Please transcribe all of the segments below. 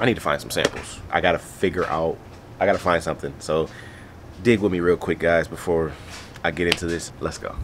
I need to find some samples. I gotta find something. So dig with me real quick, guys, before I get into this. Let's go.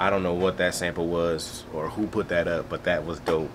I don't know what that sample was or who put that up, but that was dope.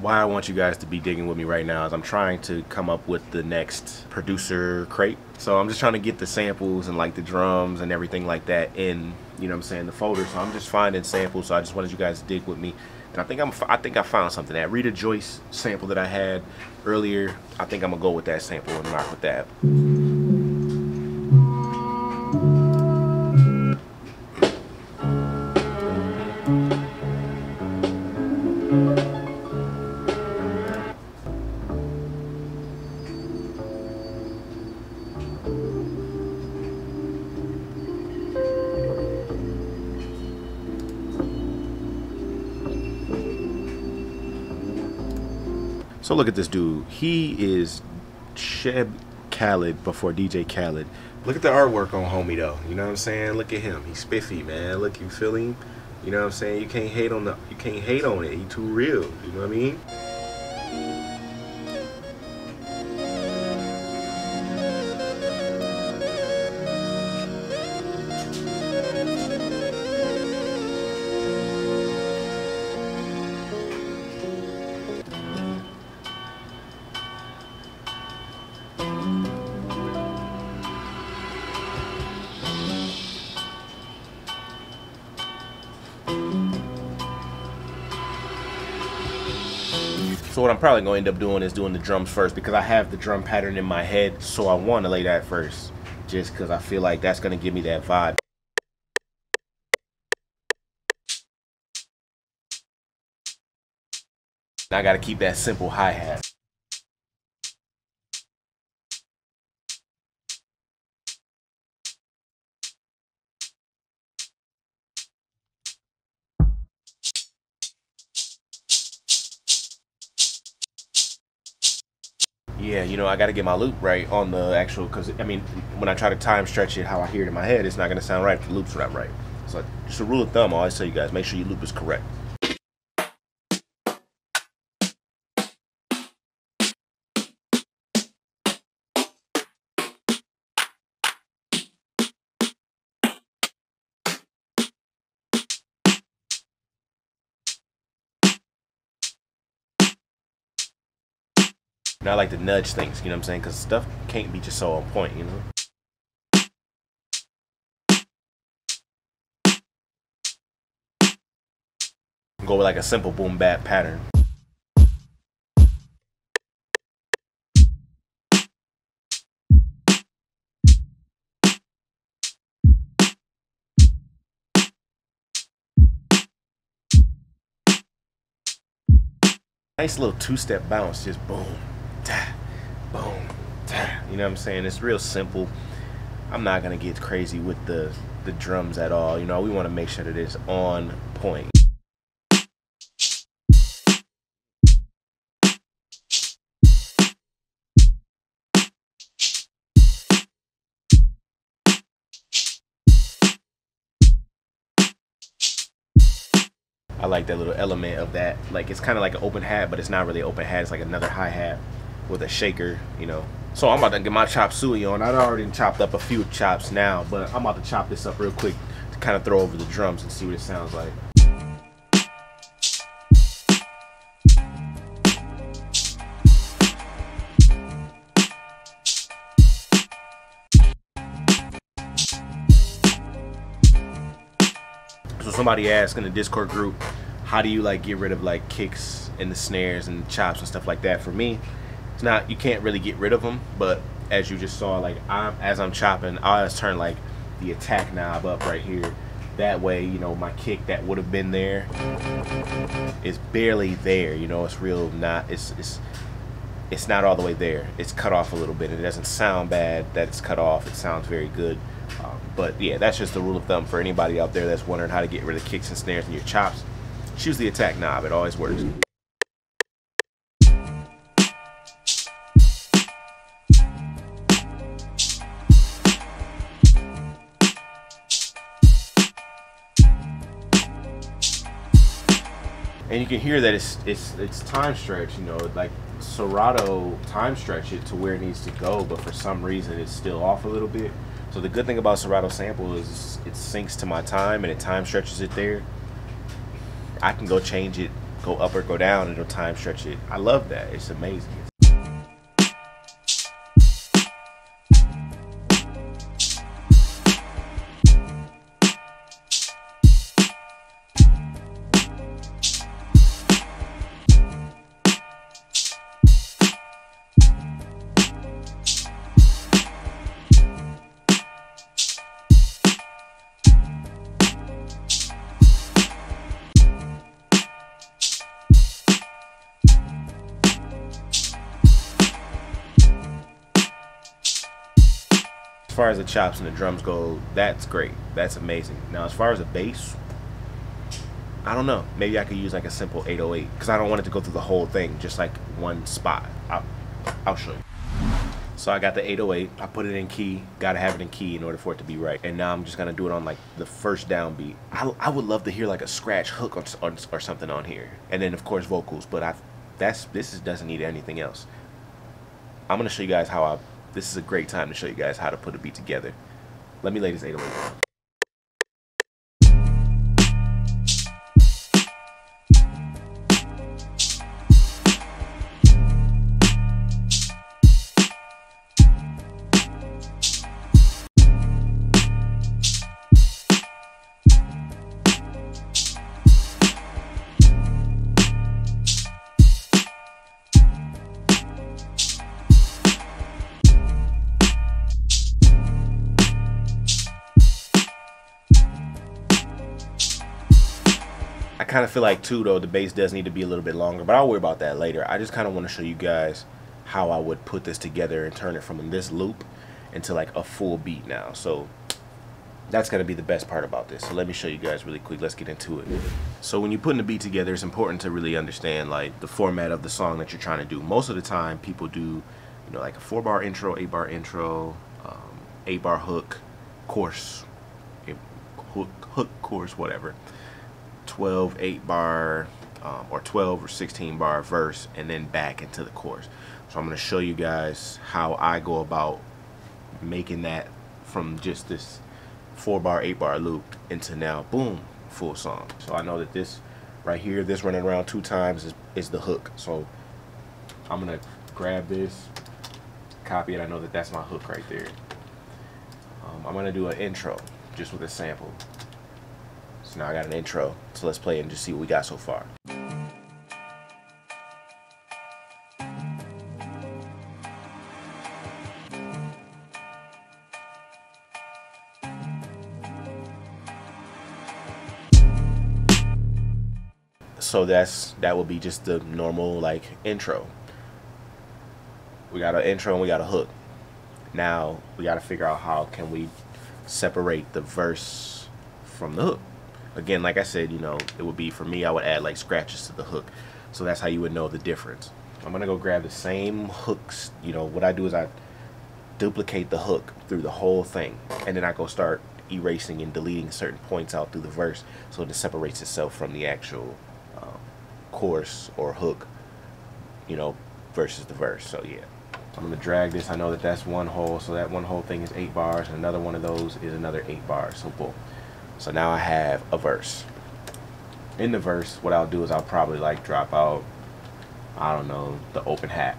Why I want you guys to be digging with me right now is I'm trying to come up with the next producer crate. So I'm just trying to get the samples and like the drums and everything like that in, you know what I'm saying, the folder. So I'm just finding samples. So I just wanted you guys to dig with me. And I think I found something. That Rita Joyce sample that I had earlier, I think I'm gonna go with that sample and rock with that. So look at this dude. He is Cheb Khaled before DJ Khaled. Look at the artwork on homie though. You know what I'm saying? Look at him. He's spiffy, man. Look, you feel him? You know what I'm saying? You can't hate on it. He too real. You know what I mean? So what I'm probably going to end up doing is doing the drums first, because I have the drum pattern in my head, so I want to lay that first just because I feel like that's going to give me that vibe. I got to keep that simple hi-hat. Yeah, you know, I gotta get my loop right on the actual, because I mean, when I try to time stretch it how I hear it in my head, it's not gonna sound right if the loop's not right. It's like, just a rule of thumb, I always tell you guys, make sure your loop is correct. I like to nudge things, you know what I'm saying? Because stuff can't be just so on point, you know? Go with like a simple boom bap pattern. nice little two-step bounce, just boom, ta, boom, ta. You know what I'm saying? It's real simple. I'm not gonna get crazy with the drums at all. You know, we want to make sure that it's on point. I like that little element of that. Like, it's kind of like an open hat, but it's not really open hat. It's like another hi-hat with a shaker, you know. So I'm about to get my chop suey on. I'd already chopped up a few chops now, but I'm about to chop this up real quick to kind of throw over the drums and see what it sounds like. So somebody asked in the Discord group, how do you like get rid of like kicks and the snares and the chops and stuff like that? For me, it's not, you can't really get rid of them, but as you just saw, like as I'm chopping, I always turn like the attack knob up right here. That way, you know, my kick that would have been there is barely there. You know, it's real not, it's not all the way there. It's cut off a little bit. It doesn't sound bad that it's cut off. It sounds very good. But yeah, that's just the rule of thumb for anybody out there that's wondering how to get rid of kicks and snares and your chops. Choose the attack knob, it always works. And you can hear that it's time stretched, you know, like Serato time stretched it to where it needs to go, but for some reason it's still off a little bit. So the good thing about Serato sample is it syncs to my time and it time stretches it there. I can go change it, go up or go down, and it'll time stretch it. I love that. It's amazing. As far as the chops and the drums go, that's great, that's amazing. Now as far as the bass, I don't know, maybe I could use like a simple 808, because I don't want it to go through the whole thing, just like one spot. I'll show you. So I got the 808, I put it in key, gotta have it in key in order for it to be right, and now I'm just gonna do it on like the first downbeat. I would love to hear like a scratch hook or something on here, and then of course vocals, but this doesn't need anything else. I'm gonna show you guys how this is a great time to show you guys how to put a beat together. Let me lay this 808 down. I kind of feel like too though, the bass does need to be a little bit longer, but I'll worry about that later. I just kind of want to show you guys how I would put this together and turn it from this loop into like a full beat now. So that's going to be the best part about this. So let me show you guys really quick. Let's get into it. So when you're putting the beat together, it's important to really understand like the format of the song that you're trying to do. Most of the time people do, you know, like a 4-bar intro, 8-bar intro, 8-bar hook, chorus, hook, chorus, whatever. 12 8-bar or 12 or 16-bar verse, and then back into the chorus. So I'm going to show you guys how I go about making that from just this 4-bar 8-bar loop into now boom, full song. So I know that this right here, this running around 2 times is the hook. So I'm going to grab this, copy it. I know that that's my hook right there. I'm going to do an intro just with a sample. So now I got an intro, so let's play and just see what we got so far. So that will be just the normal like intro. We got an intro and we got a hook. Now we got to figure out how can we separate the verse from the hook. Again, like I said, you know, it would be, for me, I would add like scratches to the hook. So that's how you would know the difference. I'm gonna go grab the same hooks. You know what I do is I duplicate the hook through the whole thing, and then I go start erasing and deleting certain points out through the verse so it separates itself from the actual chorus or hook, you know, versus the verse. So yeah, I'm gonna drag this. I know that that's one whole, so that one whole thing is 8 bars, and another one of those is another 8 bars. So boom. So now I have a verse. In the verse, what I'll do is I'll probably like drop out, I don't know, the open hat.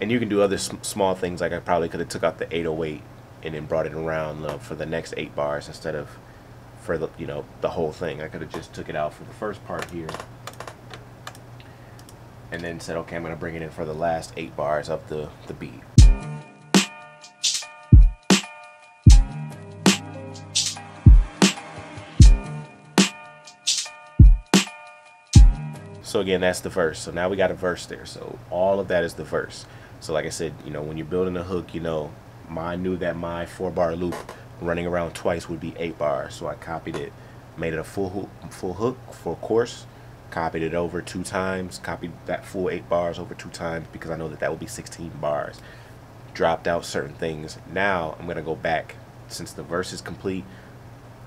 And you can do other small things, like I probably could have took out the 808 and then brought it around for the next 8 bars instead of for the, you know, the whole thing. I could have just took it out for the first part here and then said, okay, I'm gonna bring it in for the last 8 bars of the beat. So again, that's the verse. So now we got a verse there. So all of that is the verse. So like I said, you know, when you're building a hook, you know, I knew that my 4-bar loop running around twice would be 8 bars. So I copied it, made it a full hook, full course, copied it over 2 times, copied that full 8 bars over 2 times because I know that that would be 16 bars. Dropped out certain things. Now I'm gonna go back, since the verse is complete,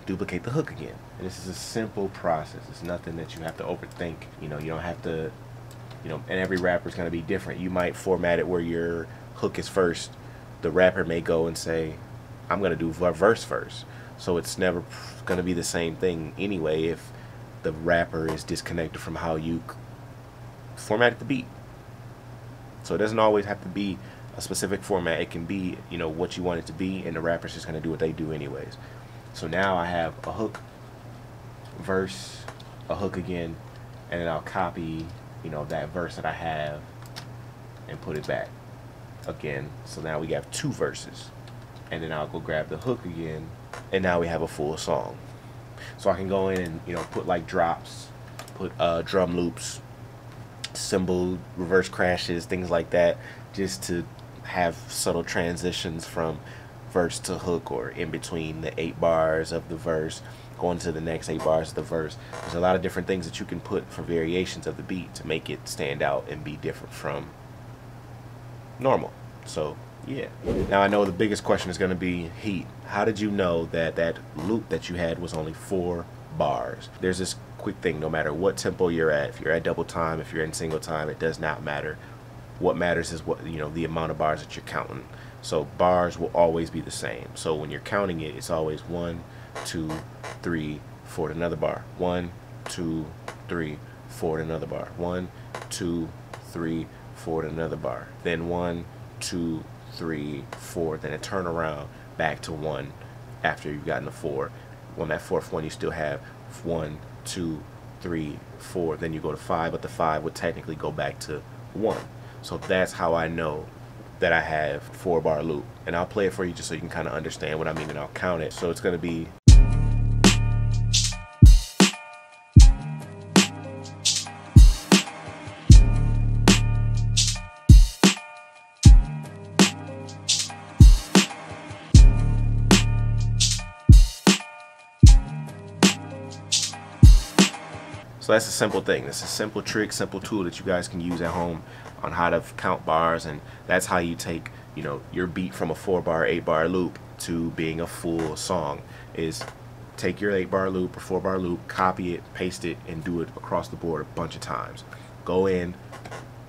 duplicate the hook again. And this is a simple process. It's nothing that you have to overthink. You know, you don't have to, you know, and every rapper is going to be different. You might format it where your hook is first. The rapper may go and say, I'm going to do verse first. So it's never going to be the same thing anyway if the rapper is disconnected from how you formatted the beat. So it doesn't always have to be a specific format. It can be, you know, what you want it to be, and the rapper's just going to do what they do anyways. So now I have a hook, verse, a hook again, and then I'll copy, you know, that verse that I have and put it back again. So now we have 2 verses, and then I'll go grab the hook again, and now we have a full song. So I can go in and, you know, put like drops, put drum loops, cymbal reverse crashes, things like that, just to have subtle transitions from verse to hook, or in between the 8 bars of the verse going to the next 8 bars of the verse. There's a lot of different things that you can put for variations of the beat to make it stand out and be different from normal. So yeah, now I know the biggest question is going to be, Heat, how did you know that that loop that you had was only 4 bars? There's this quick thing, no matter what tempo you're at, if you're at double time, if you're in single time, it does not matter. What matters is, what, you know, the amount of bars that you're counting. So bars will always be the same. So when you're counting it, it's always 1, 2, 3, 4 to another bar. 1, 2, 3, 4 to another bar. 1, 2, 3, 4 to another bar. Then 1, 2, 3, 4. Then it turn around back to 1 after you've gotten the 4. On that 4th one, you still have 1, 2, 3, 4. Then you go to 5, but the 5 would technically go back to 1. So that's how I know that I have 4-bar loop. And I'll play it for you just so you can kind of understand what I mean, and I'll count it. So it's gonna be. So that's a simple thing. That's a simple trick, simple tool that you guys can use at home on how to count bars, and that's how you take, you know, your beat from a 4-bar, 8-bar loop to being a full song. Is take your 8-bar loop or 4-bar loop, copy it, paste it, and do it across the board a bunch of times. Go in,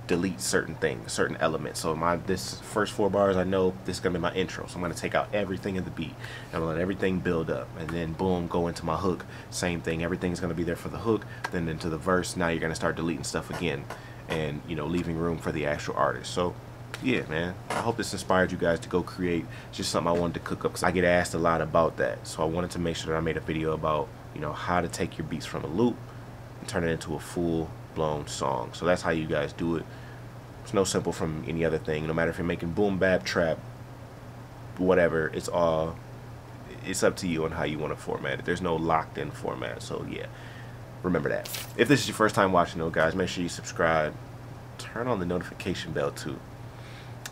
delete certain things, certain elements. So this first 4 bars, I know this is gonna be my intro, so I'm gonna take out everything in the beat. I'm gonna let everything build up, and then boom, go into my hook. Same thing, everything's gonna be there for the hook, then into the verse. Now you're gonna start deleting stuff again, and, you know, leaving room for the actual artist. So yeah, man, I hope this inspired you guys to go create. It's just something I wanted to cook up because I get asked a lot about that, so I wanted to make sure that I made a video about, you know, how to take your beats from a loop and turn it into a full blown song. So that's how you guys do it. It's no simple from any other thing. No matter if you're making boom bap, trap, whatever, it's all, it's up to you on how you want to format it. There's no locked in format. So yeah, remember that. If this is your first time watching though, guys, make sure you subscribe, turn on the notification bell too.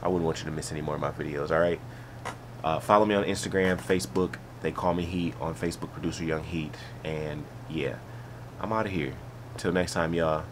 I wouldn't want you to miss any more of my videos. All right, follow me on Instagram, Facebook, They Call Me Heat. On Facebook, Producer Young Heat. And yeah, I'm out of here. Till next time, y'all.